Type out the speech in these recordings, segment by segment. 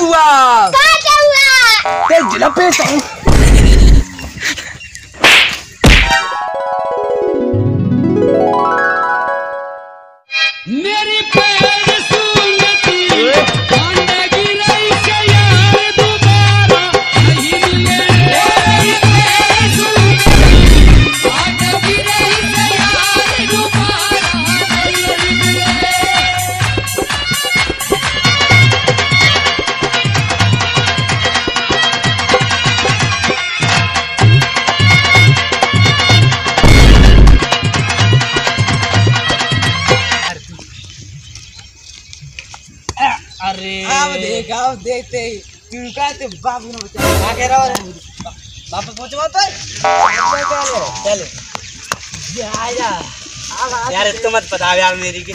हुआ गाँव देखते ही तो बाबू ने बचा कह रहा बाप पहुंच पर चलो यार तो मत पता यार मेरी की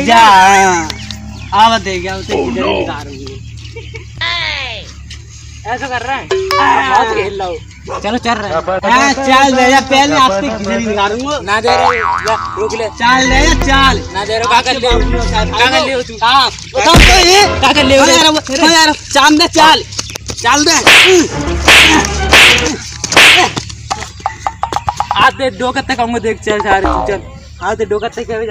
अच्छा आवा देगा उसे ऐसा कर रहा है बहुत खेल रहा चलो चल रहा है चाल दे जा पहले आपसे किसी निकालूंगा ना दे रहा रोक ले चाल दे जा चाल ना दे रहा कागज ले तू हां बताओ तो ये कागज ले यार चांद दे चाल चाल दे हाथ दे डोका तक आऊंगा देख चल सारे चल हाथ दे डोका तक जा रहे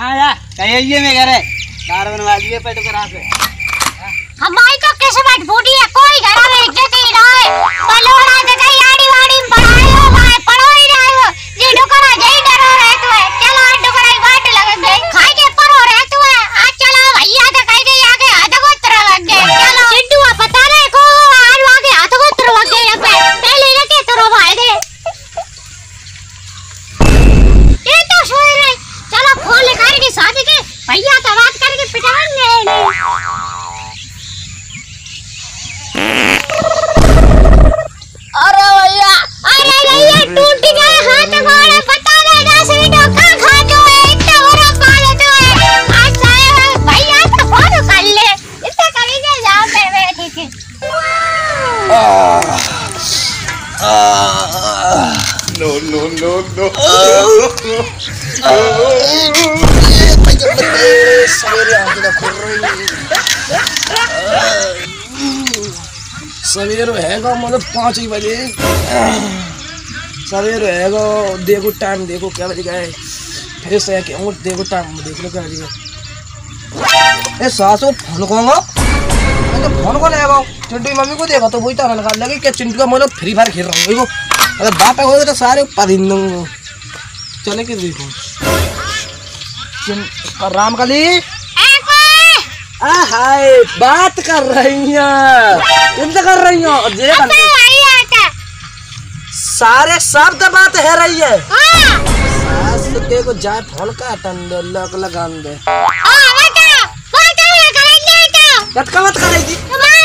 हां यार कहीं ये में घर है कार बनवा लिए पेट के रास्ते हमारी तो कैसे बात बूढ़ी है कोई घर में इज्जत ही ना है बलोड़ा जगह याड़ी वाड़ी पढ़ाई हो भाई पढ़ो ही ना हो जे डुकरा जे डरो रहतो है चलो आज डुकराई बात लग गई खाई के परो रहतो है आज चलो भैया का खाई के आगे हाथ को तरह लग गए चलो चिंटू पता नहीं को आज आगे हाथ को तरह लग गए पहले लेके तरो भाई दे ये तो सोए रहे चलो फोन लेकर के शादी के भैया तो बात करके पिटाएंगे सवेर रहेगा मतलब 5 बजे सवेर रहेगा देखो टाइम देखो क्या बज गए फिर से क्यों देखो टाइम देख लो क्या बज गए सास को फोन कहूँगा फोन को लेगा चिंटू की मम्मी को देखा तो वही तारा निकाल लगे क्या चिंटू का मतलब फ्री फायर खेल रहा हूँ देखो अगर बात होगा तो सारे परिंदों को चले के देखो राम काली हाय बात कर रही है कर रही हो सारे शब्द बात है रही है सास को जाए फोन का टंडे लग लगा दे झटका मत करेगी हमारे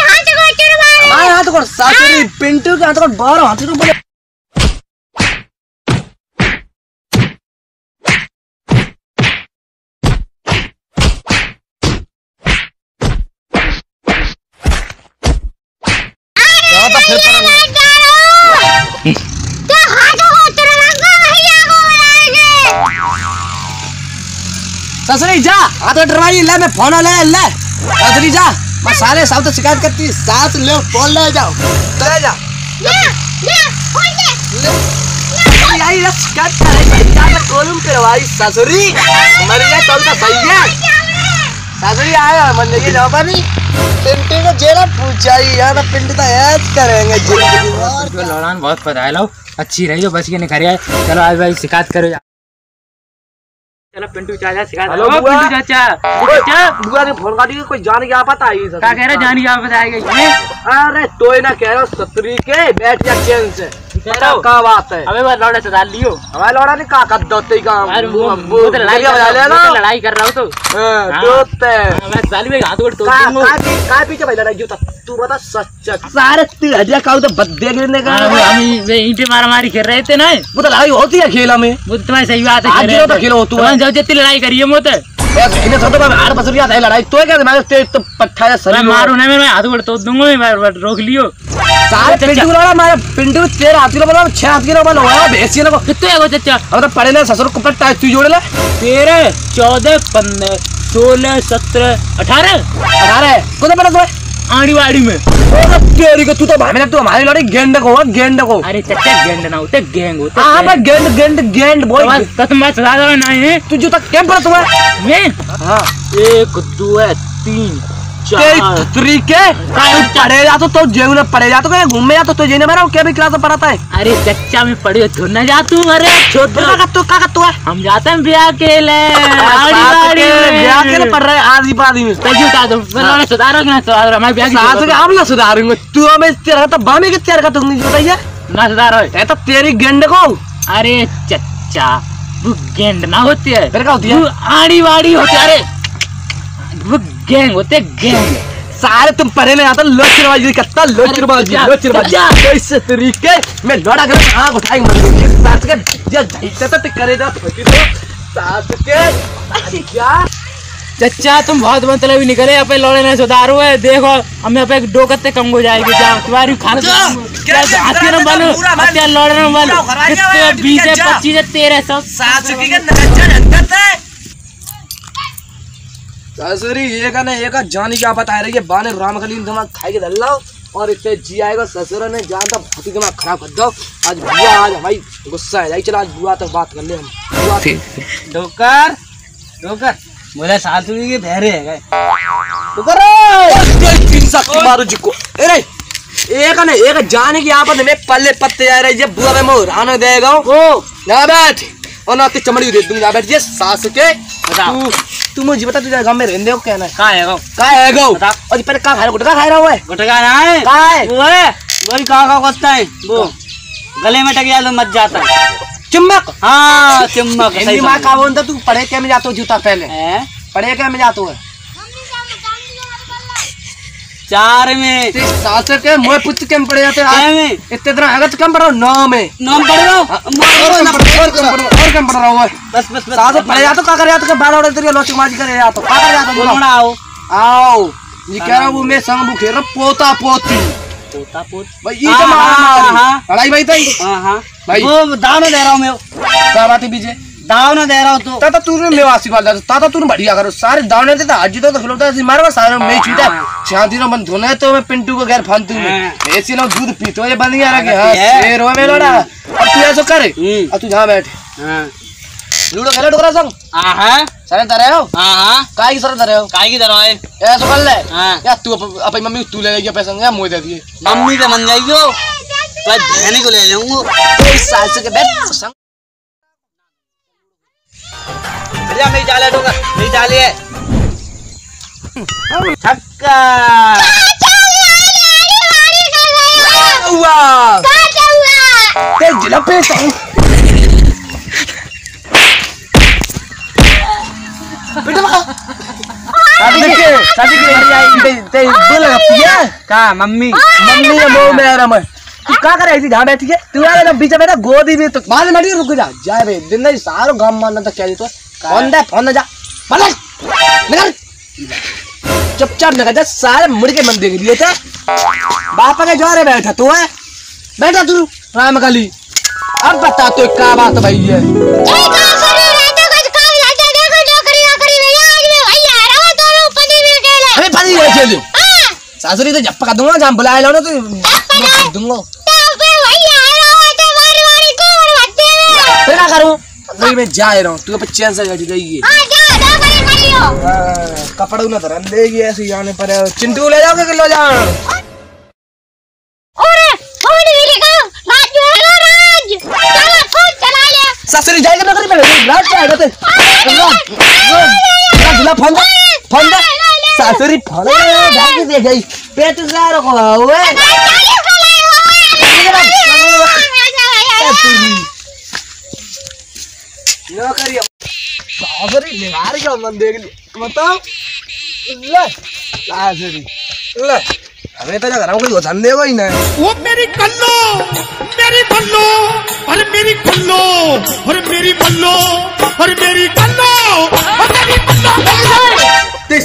हाथ को सासुरी पिंटू के हाथ को 12 हाथ को ससुरी जा हाथ डरवाई ले मैं फोन ले ले ससुरी जा मैं सारे सब तो शिकायत करती साथ ले फोन ले जाओ चले जाओ शिकायत करवाई ससुरी मरिया कौन का सही है ससुरी आया मन लगी जाओ पानी पिंटी को जेरा पूछा ही यार पिंटी तो याद करेंगे लौरान बहुत पता लो अच्छी रही जो बच के निखर आए चलो आज भाई शिकायत करो चलो पिंटू चाचा सिखा हेलो बुआ पिंटू चाचा बुआ ने फोन कर दिया कोई जान गया पता आई क्या कह रहा जान गया पता आएगा अरे तोय ना कह रहा सतरी के बैठ जा चैन से क्या बात है अबे वो लौड़ा चला लियो हमारे लौड़ा ने का कर दोते काम वो तो लड़ाई बजा लेना लड़ाई कर रहा हो तो दोते मैं साली में हाथ उड़ तो का पीछे भाई लड़ाई जो तक तू बता सच्चा। सारे 3,000 का बद्दे गिरने का। हम यहीं पे मारामारी खेल रहे थे ना, वो तो लड़ाई होती है खेल में। वो तुम्हारी सही बात है, खेलो तू जाओ जितनी लड़ाई करिए मोते लड़ाई तो है क्या मैं हाथ तोड़ दूंगा मैं रोक लियो सारे पिंटू हमारा पिंटू 13 हाथी बोला 6 हाथी बोला होया भैंसी ना कितने हो चाचा अब तो पड़े ना ससुर को पर टाइट तू जोड़ ले 13 14 15 16 17 18 18 कौन पड़ा तो आड़ी वाड़ी में तेरी को तू तो भाई मैंने तू हमारी लड़ी गेंड को गेंड को। अरे चच्चा गेंड ना होते गैंग होते। हां भाई गेंड गेंड गेंड बोल तक मैं चला रहा नहीं है तू जो तक कैंप पर तो है मैं। हां 1 2 3 4 तरीके पड़े जा तो जेऊ ना पड़े जा तो कहीं घूम में जा तो जेने मेरा क्या भी क्लास में पढ़ाता है। अरे चच्चा में पड़े तो ना जा तू। अरे छोटा का तो हम जाते हैं ब्याह के लिए ब्याह के लिए पड़ रहे आधी पादी में सुधारूंगा तू हमें तेरा तो बामे के तेरा तुम बताइए ना सुधार तो तेरी गेंड को। अरे चच्चा तू गेंड ना होती है तेरे का होती है आड़ी वाड़ी होती है। अरे गैंग होते गैंग सारे तुम पढ़े नहीं आता लोचरबाजी करता लोचरबाजी इस तरीके में लौड़ा कर आग उठाई साथ के जब करे जा साथ के चच्चा तुम बहुत मतलब ही निकले अपने लौड़े नहीं सुधारू है देखो हमें अपने डोकते कम हो जाएगी तुम्हारी खाना 20 25 13 ससुरी ये का नहीं ये का जानी क्या बता रही है बाने राम कलीन दिमाग खाई के धल लाओ और इससे जी आएगा ससुरा ने जान का बहुत ही दिमाग खराब कर दो। आज भैया आज हमारी गुस्सा है चलो आज बुआ तक बात कर ले हम डोकर डोकर बोले सासुरी के बहरे है गए एक नहीं एक जाने की आपत में पल्ले पत्ते जा रही है बुआ में मोहरान देगा ना बैठ और ना चमड़ी दे दूंगा बैठ ये सास के तू मुझे बता तू गांव में रहने हो क्या ना का है गांव बता और पहले का खा रहा गुटखा खा रहा हुआ है गुटखा ना है का है वही का करता है वो गले में टक जा मत जाता चुम्बक। हां चुम्बक सही मां का बोलता तू पढ़े क्या में जातो जूता पहले हैं पढ़े क्या में जातो है 4 में 7 के मोए पुछ के में पड़ जाते हैं इतने तरह अगत कम पड़ो 9 में 9 पड़ रहा और कम पड़ रहा है बस बस 7 पड़ जा तो का कर जा तो 12 और तेरी लोची माजी कर जा तो का कर जा तो बोलना आओ आओ ये कह रहा हूं मैं संग भूखे रहा पोता पोती पोता पोत भाई ये तो मार मार लड़ाई भाई तई। हां हां भाई वो दाना दे रहा हूं मैं का बात है बीजे दावना दे रहा हो तो ताता तूने ले आशीर्वाद दे ताता तूने बढ़िया करो सारे दावने देता आज तो खिलौता ऐसी मारवा सारे मैं छूटा शादी ना बंद होना है तो मैं पिंटू को गैर फालतू में ऐसी ना दूध पीतो ये बंद यार के हां शेर हो मेरा लड़ा अब तू ऐसा करे अब तू जहां बैठ हां लूडो खेलो टोकरा संग। आहा सारे धरे हो। आहा काय की सारे धरे हो काय की धरो है ऐसा कर ले या तू अपन मम्मी तू ले जाएगी पैसा संग मोय दे दिए मम्मी के मन जाएगी हो मैं बहन को ले जाऊंगा इस सास के बैठ नहीं डाले तो नहीं डाले छक्का हुआ ते जिला पे बेटा शादी के घर आई ते बोल पिया का मम्मी मम्मी का मुंह मेरा मैं तू क्या कर ऐसी जहां बैठ के तू यार बीच में ना गोदी में तो बाद में रुक जा जाए बे दिन नहीं सारो गांव मारना था क्या तो फोन जा निकल चुपचाप निकल जा सारे मुड़ के मन देख लिए थे बापा के जोरे बैठा तू है बैठा तू राम काली अब बता तो क्या बात भाई है सासुरी तो झपका दूंगा जहाँ बुलाया लो ना तो दूंगा फिर क्या करूँ वही मैं जा रहा हूँ तू पे चैन से हट जाइए कपड़ा ना धरन देगी ऐसे जाने पर चिंटू ले जाओगे किलो जाओ ससुरी जाएगा ना करी पहले लाट जाएगा ते ला फोन फोन ससुरी फोन भाग दे गई पेट जा रखो हुए नौकरी सासरी निवार के मन देख ले मतलब ले सासरी ले मैं तो जाना कोई धंधे भाई ना वो मेरी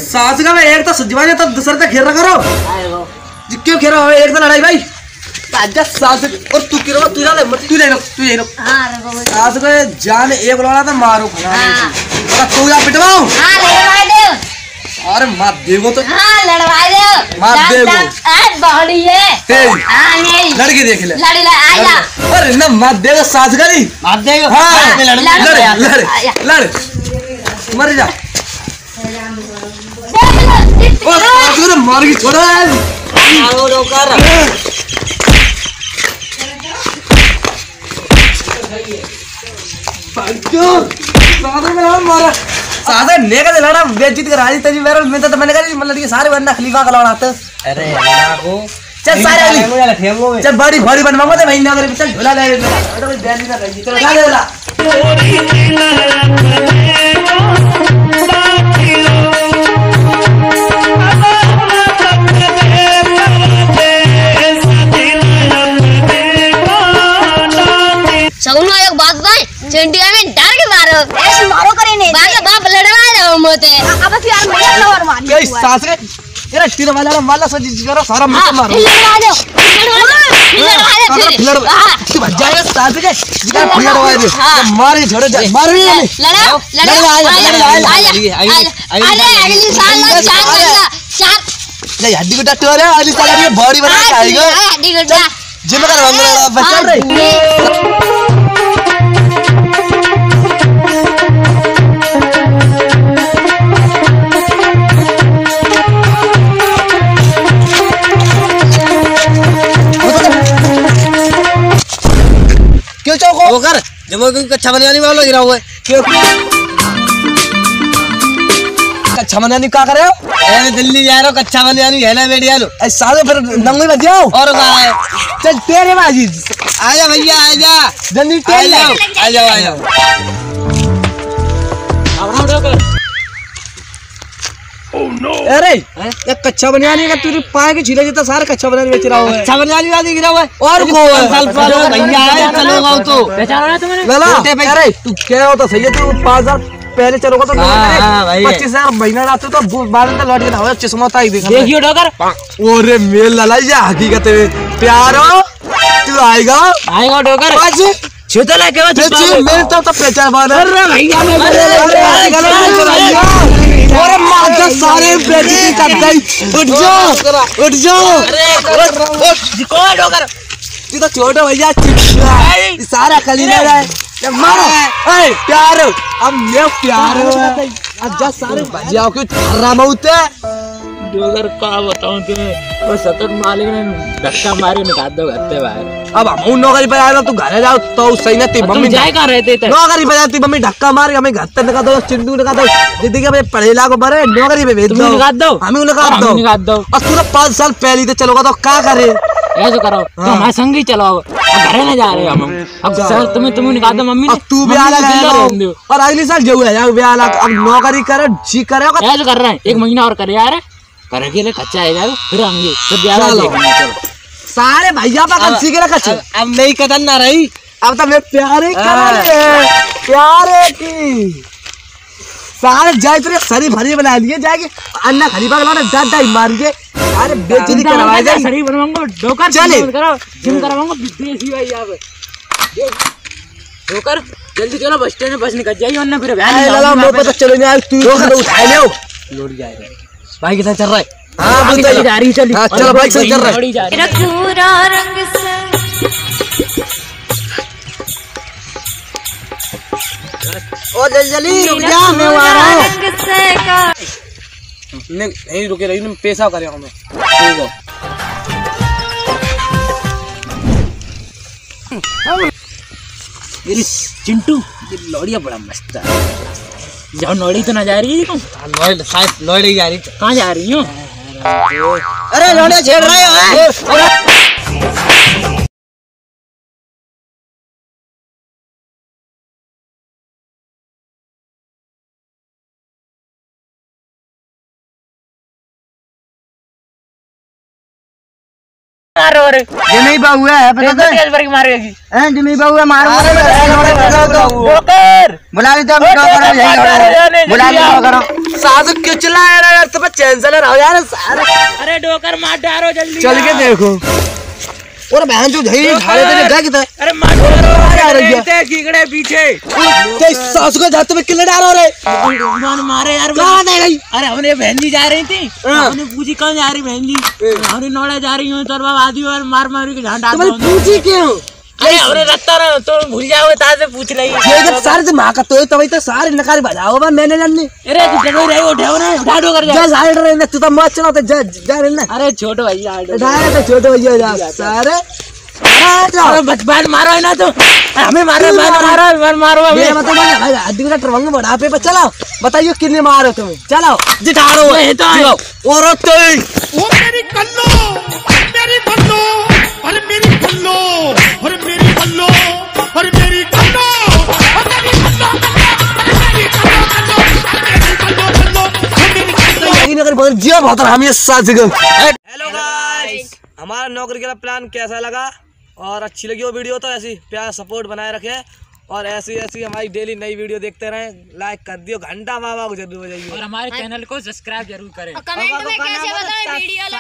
सास का मैं एक तो सुझवा तब दूसरे तक घेरा करो क्यों घेरा हो एक तो लड़ाई भाई सास और तू गिरो तू तू सास को जान एक लड़ा था मारो तू जा पिटवाओ अरे मार देगो तो लड़वा दो मार देगो बहड़ी है तेरी लड़की देख ले लड़ी ला आया अरे ना मार देगो सास गरी मार देगो हां लड़ लड़ लड़ मर जा ओ सास को मार के छोड़ा है आओ रोका पागल सादा में मारा सादा ने का लड़ा बेइज्जत करा दी तेरी मेरे में तो मैंने कहा मतलब ये सारे बंदा खलीफा का लड़ाते अरे यार को चल सारे वाली चल बड़ी बड़ी बनवाऊंगा तो भाई ना करे चल झोला ले बेटा कोई बैन ना कर चल ला ला सुनो एक बात भाई चिंटिया में डर के मारो ऐसे मारो करे नहीं बाप बाप लड़वा जाओ मोते अब तो यार मेरा लवर मार ये सास के तेरा तीर वाला माला सजी करो सारा मुझे मारो लड़वा दो लड़वा दे तू जाएगा सास के जिधर लड़वा दे मार के छोड़ जा मार भी लड़ा लड़वा अरे अगली साल ना चार ले हड्डी को टटोरे अगली साल ये बॉडी बना के आएगा हड्डी को जिम कर रहा बच्चा रे वो कर जब वो कच्चा बनाने वाला गिरा हुआ है क्यों कच्चा बनाने क्या कर रहे हो अरे दिल्ली जा रहा हूँ कच्चा बनाने है ना बेटिया लो अरे सालों फिर नंगे बज जाओ और क्या है चल तेरे बाजी आजा भैया आजा जल्दी तेल लाओ आजा आजा अरे ये कच्चा बनाने का तू पाए के झीला जितना सारा कच्चा बनाने बेच रहा हुआ है कच्चा बनाने वाला गिरा हुआ है और को साल साल भैया है चलोगा तो बेचारा ना तुमने लला अरे तू क्या हो तो सही है तू 5000 पहले चलोगा तो 25000 महीना रात तो बाद में लौट के ना हो चश्मा तो ही देखा देखियो डॉगर ओरे मेल लला ये हकीकत में प्यारो तू आएगा आएगा डॉगर आज छुतला के तू मेरे तो पहचान अरे भैया मेरे अरे मार के सारे बेइज्जती कर गई उठ जा रिकॉर्ड होकर तू तो छोटा भैया चिपका सारा कलीना है जब मारो ए प्यार अब ये प्यार अब जा सारे भैया क्यों हराम होते डोगर का बताऊं तुम्हें वो सतत मालिक ने धक्का मारे निकाल दो घर से बाहर अब हम नौकरी पर आया तू घर जाओ तो सही ना तेरी मम्मी जाए कहां रहते थे नौकरी पर जाती मम्मी धक्का मार के हमें घर से निकाल दो चिंटू निकाल दो दीदी के पढ़ेला को भरे नौकरी पे भेज दो निकाल दो हमें निकाल दो और तू 5 साल पहले से चलोगा तो क्या करे ऐसे करो तो हमारे संग ही चलो अब घर ना जा रहे हम अब सर तुम्हें निकाल दो मम्मी अब तू ब्याह लगा और अगले साल जाओ यार ब्याह लगा अब नौकरी करे जी करे ऐसे कर रहे हैं एक महीना और करे यार करेंगे कच्चा है फिर आएंगे तो सारे भैया कच्चे अब नहीं कदम ना रही अब तो मैं प्यारे प्यारे की सारे जाए तो सरी भरी बना लिए जाएगी अन्ना खरीफा डाटा मार के सारे बेचनी करवाए जाएंगे जल्दी चलो बस स्टैंड में बस निकल जाएगी चलो नहीं भाई कितना चल रहा है हाँ चल जा रही चल चलो बाइक से चल रहा है पूरा रंग से ओ जल्दी जल्दी रुक जा मैं आ रहा हूं नहीं रुके रही मैं पैसा कर रहा हूं मैं ठीक है ये चिंटू ये लौड़िया बड़ा मस्त है जाओ नौड़ी तो ना जा रही है नौड़ी जा रही कहाँ जा रही हूँ अरे नौड़िया छेड़ रहे हो और जमेई बाहुआ है पता है तेल पर की मारेगी हैं जमेई बाहुआ मारो डोकर बुला ले तब डोकर यहीं बुला ले करो सासु क्यों चिल्ला रहा यार सब चैंसलर आओ यार अरे डोकर मार डालो जल्दी चल के देखो और बहन जो झई झाड़े तेरे जा कितना अरे मार डालो तेरे कीकड़े पीछे तेरी सासु के दांत में किल्ले डालो रे भगवान मारे यार कहां दे गई अरे हमने बहन जी जा रही थी हमने पूजी कहां जा रही बहन जी हमने नौड़ा जा रही हूं तोर बाबा आदि और मार मार के झांड डाल दो तुम्हारी पूजी क्यों अरे हमने रत्ता ना तो भूल जाओ ता से पूछ रही है ये जब सारे मां का तो तभी तो सारे नकारी बजाओ बा मैंने लन्नी अरे तू जगह रही उठाओ ना उठा दो कर जा साइड रे ना तू तो मत चला तो जा रे ना अरे छोटे भैया डाय तो छोटे भैया जा सारे अरे बचबान मारो है ना तो हमें मारो मारो मारो मेरा मतलब भाई आदमी का ट्रंग बड़ा पे चलाओ बताइए कितने मारो तुम चलाओ जितारो है तो और तेरी तेरी बल्लो अरे मेरी बल्लो अरे मेरी बल्लो अरे मेरी बल्लो मेरी बल्लो मेरी बल्लो बदल जिया बहुत हमें साथ गए। हेलो गाइस हमारा नौकरी का प्लान कैसा लगा और अच्छी लगी हो वीडियो तो ऐसी प्यार सपोर्ट बनाए रखें और ऐसी ऐसी हमारी डेली नई वीडियो देखते रहें। लाइक कर दियो घंटा बाबा को जरूर बजाइए और हमारे चैनल को सब्सक्राइब जरूर करें।